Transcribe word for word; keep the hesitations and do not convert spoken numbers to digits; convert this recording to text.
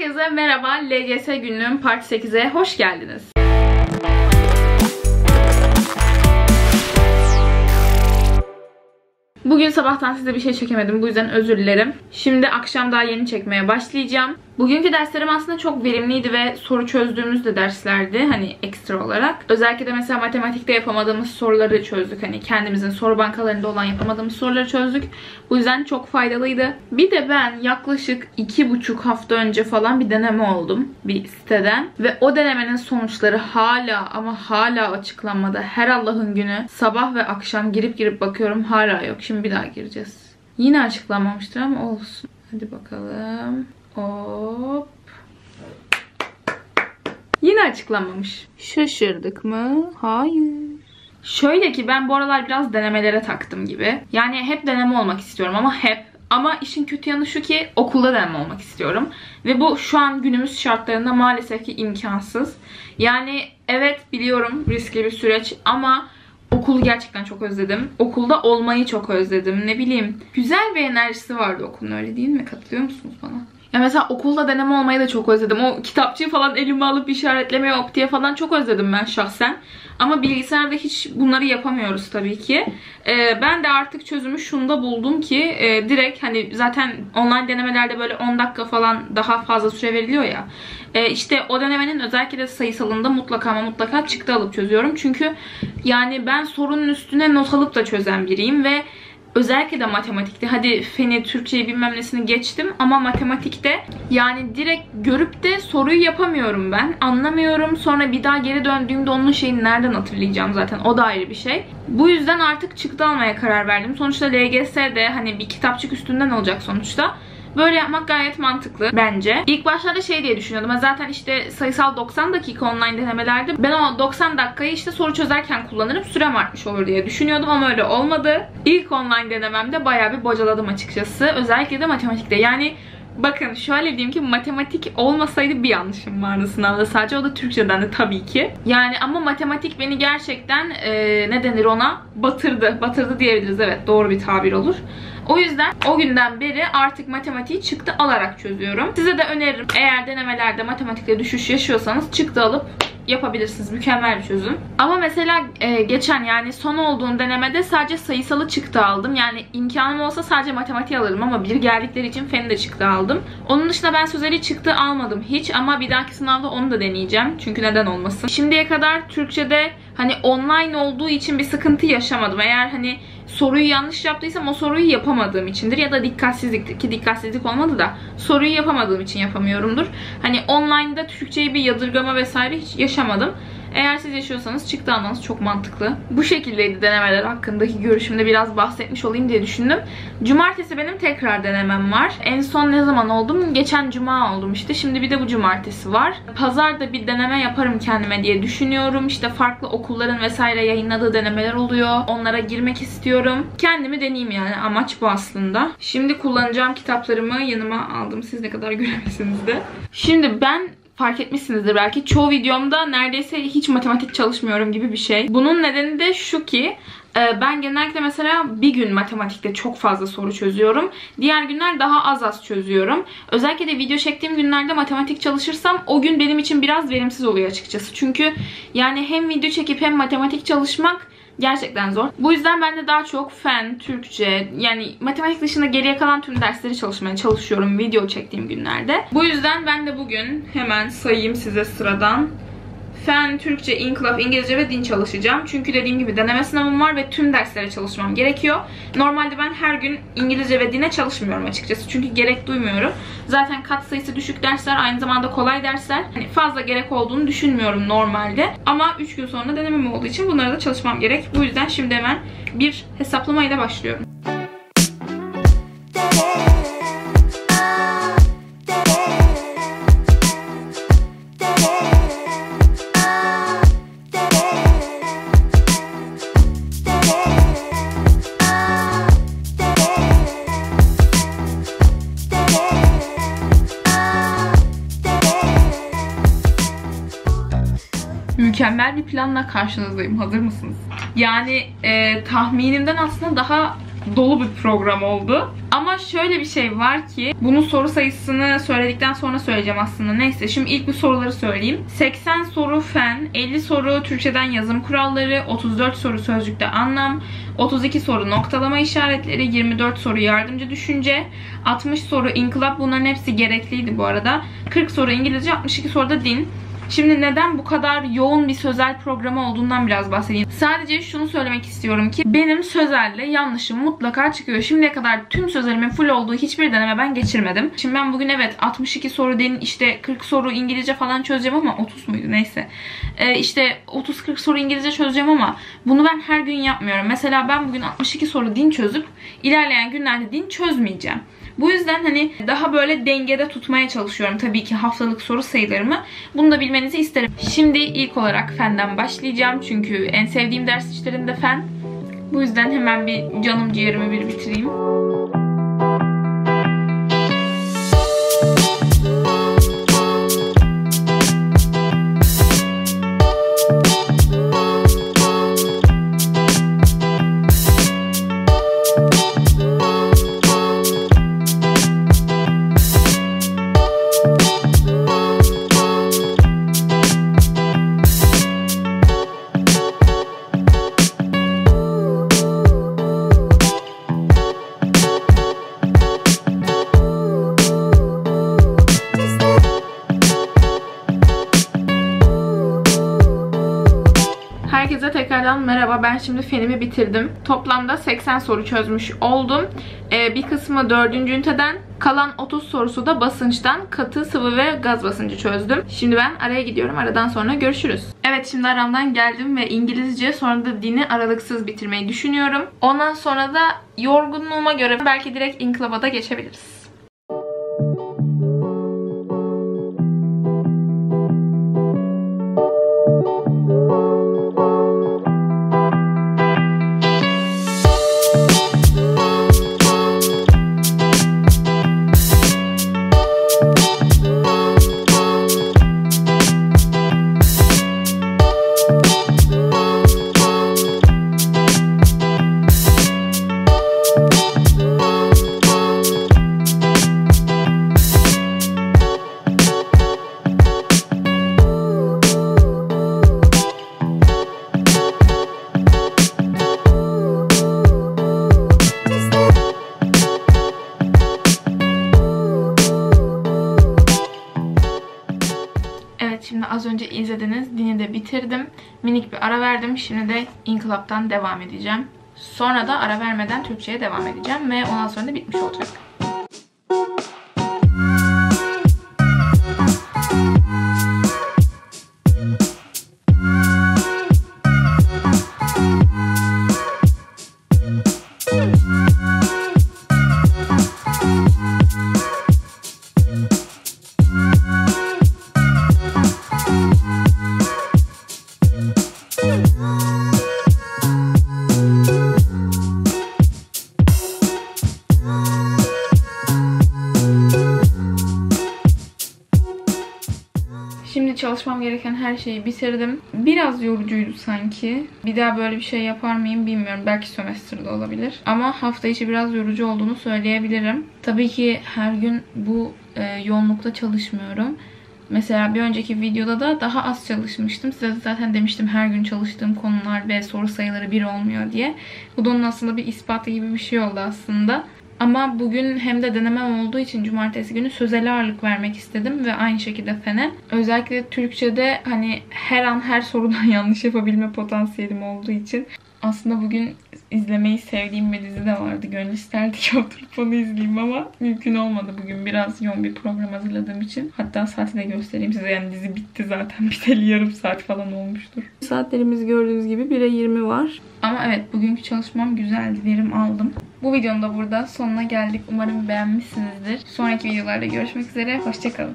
Herkese merhaba, L G S günlüğüm part sekize hoş geldiniz. Bugün sabahtan size bir şey çekemedim, bu yüzden özür dilerim. Şimdi akşam daha yeni çekmeye başlayacağım. Bugünkü derslerim aslında çok verimliydi ve soru çözdüğümüz de derslerdi, hani ekstra olarak. Özellikle de mesela matematikte yapamadığımız soruları çözdük. Hani kendimizin soru bankalarında olan yapamadığımız soruları çözdük. Bu yüzden çok faydalıydı. Bir de ben yaklaşık iki buçuk hafta önce falan bir deneme oldum bir siteden. Ve o denemenin sonuçları hala ama hala açıklanmadı. Her Allah'ın günü sabah ve akşam girip girip bakıyorum, hala yok. Şimdi bir daha gireceğiz. Yine açıklanmamıştır ama olsun. Hadi bakalım. Hop. Yine açıklanmamış. Şaşırdık mı? Hayır. Şöyle ki ben bu aralar biraz denemelere taktım gibi. Yani hep deneme olmak istiyorum ama hep. Ama işin kötü yanı şu ki okulda deneme olmak istiyorum. Ve bu şu an günümüz şartlarında maalesef ki imkansız. Yani evet biliyorum riskli bir süreç ama okulu gerçekten çok özledim. Okulda olmayı çok özledim. Ne bileyim. Güzel bir enerjisi vardı okulun, öyle değil mi? Katılıyor musunuz bana? Ya mesela okulda deneme olmayı da çok özledim. O kitapçığı falan elime alıp işaretlemeye, optiye falan çok özledim ben şahsen. Ama bilgisayarda hiç bunları yapamıyoruz tabii ki. Ee, ben de artık çözümü şunda buldum ki e, direkt hani zaten online denemelerde böyle on dakika falan daha fazla süre veriliyor ya. E, işte o denemenin özellikle de sayısalında mutlaka ama mutlaka çıktı alıp çözüyorum. Çünkü yani ben sorunun üstüne not alıp da çözen biriyim ve özellikle de matematikte, hadi feni, Türkçeyi bilmem nesini geçtim ama matematikte yani direkt görüp de soruyu yapamıyorum ben. Anlamıyorum. Sonra bir daha geri döndüğümde onun şeyini nereden hatırlayacağım zaten. O da ayrı bir şey. Bu yüzden artık çıktı almaya karar verdim. Sonuçta L G S'de hani bir kitapçık üstünden olacak sonuçta. Böyle yapmak gayet mantıklı bence. İlk başlarda şey diye düşünüyordum. Ben zaten işte sayısal doksan dakika online denemelerde. Ben o doksan dakikayı işte soru çözerken kullanırım. Sürem artmış olur diye düşünüyordum ama öyle olmadı. İlk online denememde bayağı bir bocaladım açıkçası. Özellikle de matematikte. Yani bakın şöyle diyeyim ki matematik olmasaydı bir yanlışım vardı sınavda sadece. O da Türkçeden de tabii ki. Yani ama matematik beni gerçekten e, ne denir ona? Batırdı. Batırdı diyebiliriz. Evet, doğru bir tabir olur. O yüzden o günden beri artık matematiği çıktı alarak çözüyorum. Size de öneririm. Eğer denemelerde matematikte düşüş yaşıyorsanız çıktı alıp yapabilirsiniz. Mükemmel bir çözüm. Ama mesela e, geçen yani son olduğum denemede sadece sayısalı çıktı aldım. Yani imkanım olsa sadece matematiği alırım ama bir geldikleri için feni de çıktı aldım. Onun dışında ben sözeli çıktı almadım hiç ama bir dahaki sınavda onu da deneyeceğim. Çünkü neden olmasın. Şimdiye kadar Türkçe'de hani online olduğu için bir sıkıntı yaşamadım. Eğer hani soruyu yanlış yaptıysam o soruyu yapamadığım içindir ya da dikkatsizliktir ki dikkatsizlik olmadı da soruyu yapamadığım için yapamıyorumdur. Hani online'da Türkçe'yi bir yadırgama vesaire hiç yaşamadım. Eğer siz yaşıyorsanız çıktı almanız çok mantıklı. Bu şekildeydi denemeler hakkındaki görüşümde biraz bahsetmiş olayım diye düşündüm. Cumartesi benim tekrar denemem var. En son ne zaman oldum? Geçen cuma oldum işte. Şimdi bir de bu cumartesi var. Pazarda bir deneme yaparım kendime diye düşünüyorum. İşte farklı okulların vesaire yayınladığı denemeler oluyor. Onlara girmek istiyorum. Kendimi deneyeyim yani. Amaç bu aslında. Şimdi kullanacağım kitaplarımı yanıma aldım. Siz ne kadar göremesiniz de. Şimdi ben fark etmişsinizdir belki. Çoğu videomda neredeyse hiç matematik çalışmıyorum gibi bir şey. Bunun nedeni de şu ki ben genellikle mesela bir gün matematikte çok fazla soru çözüyorum. Diğer günler daha az az çözüyorum. Özellikle de video çektiğim günlerde matematik çalışırsam o gün benim için biraz verimsiz oluyor açıkçası. Çünkü yani hem video çekip hem matematik çalışmak gerçekten zor. Bu yüzden ben de daha çok fen, Türkçe, yani matematik dışında geriye kalan tüm dersleri çalışmaya çalışıyorum video çektiğim günlerde. Bu yüzden ben de bugün hemen sayayım size sıradan. Fen, Türkçe, İnkılap, İngilizce ve din çalışacağım. Çünkü dediğim gibi deneme sınavım var ve tüm derslere çalışmam gerekiyor. Normalde ben her gün İngilizce ve dine çalışmıyorum açıkçası. Çünkü gerek duymuyorum. Zaten katsayısı düşük dersler, aynı zamanda kolay dersler. Hani fazla gerek olduğunu düşünmüyorum normalde. Ama üç gün sonra denemem olduğu için bunlara da çalışmam gerek. Bu yüzden şimdi hemen bir hesaplamayla başlıyorum. Mükemmel bir planla karşınızdayım. Hazır mısınız? Yani e, tahminimden aslında daha dolu bir program oldu. Ama şöyle bir şey var ki, bunun soru sayısını söyledikten sonra söyleyeceğim aslında. Neyse, şimdi ilk bir soruları söyleyeyim. seksen soru fen, elli soru Türkçeden yazım kuralları, otuz dört soru sözcükte anlam, otuz iki soru noktalama işaretleri, yirmi dört soru yardımcı düşünce, altmış soru inkılap, bunların hepsi gerekliydi bu arada. kırk soru İngilizce, altmış iki soru da din. Şimdi neden bu kadar yoğun bir sözel programı olduğundan biraz bahsedeyim. Sadece şunu söylemek istiyorum ki benim sözelle yanlışım mutlaka çıkıyor. Şimdiye kadar tüm sözelimin full olduğu hiçbir deneme ben geçirmedim. Şimdi ben bugün evet altmış iki soru din, işte kırk soru İngilizce falan çözeceğim ama otuz muydu neyse. Ee, işte otuz kırk soru İngilizce çözeceğim ama bunu ben her gün yapmıyorum. Mesela ben bugün altmış iki soru din çözüp ilerleyen günlerde din çözmeyeceğim. Bu yüzden hani daha böyle dengede tutmaya çalışıyorum tabii ki haftalık soru sayılarımı. Bunu da bilmenizi isterim. Şimdi ilk olarak fenden başlayacağım. Çünkü en sevdiğim ders içlerinde fen. Bu yüzden hemen bir canım ciğerimi bir bitireyim. Herkese tekrardan merhaba. Ben şimdi fenimi bitirdim. Toplamda seksen soru çözmüş oldum. Ee, bir kısmı dördüncü üniteden, kalan otuz sorusu da basınçtan katı, sıvı ve gaz basıncı çözdüm. Şimdi ben araya gidiyorum. Aradan sonra görüşürüz. Evet, şimdi aramdan geldim ve İngilizce, sonra da dini aralıksız bitirmeyi düşünüyorum. Ondan sonra da yorgunluğuma göre belki direkt inkılaba da geçebiliriz. Az önce izlediniz. Dini de bitirdim. Minik bir ara verdim. Şimdi de İnkılap'tan devam edeceğim. Sonra da ara vermeden Türkçe'ye devam edeceğim ve ondan sonra da bitmiş olacak. Çalışmam gereken her şeyi bitirdim. Biraz yorucuydu sanki. Bir daha böyle bir şey yapar mıyım bilmiyorum. Belki sömestrde olabilir. Ama hafta içi biraz yorucu olduğunu söyleyebilirim. Tabii ki her gün bu e, yoğunlukta çalışmıyorum. Mesela bir önceki videoda da daha az çalışmıştım. Size zaten demiştim her gün çalıştığım konular ve soru sayıları bir olmuyor diye. Bu da onun aslında bir ispatı gibi bir şey oldu aslında. Ama bugün hem de denemem olduğu için cumartesi günü sözele ağırlık vermek istedim ve aynı şekilde fene. Özellikle Türkçe'de hani her an her sorudan yanlış yapabilme potansiyelim olduğu için. Aslında bugün izlemeyi sevdiğim bir dizi de vardı. Gönül isterdi ki oturup onu izleyeyim ama mümkün olmadı bugün. Biraz yoğun bir program hazırladığım için. Hatta saati de göstereyim size. Yani dizi bitti zaten. Biteli yarım saat falan olmuştur. Saatlerimiz gördüğünüz gibi bire yirmi var. Ama evet, bugünkü çalışmam güzeldi. Verim aldım. Bu videonun da burada sonuna geldik. Umarım beğenmişsinizdir. Sonraki videolarda görüşmek üzere. Hoşçakalın.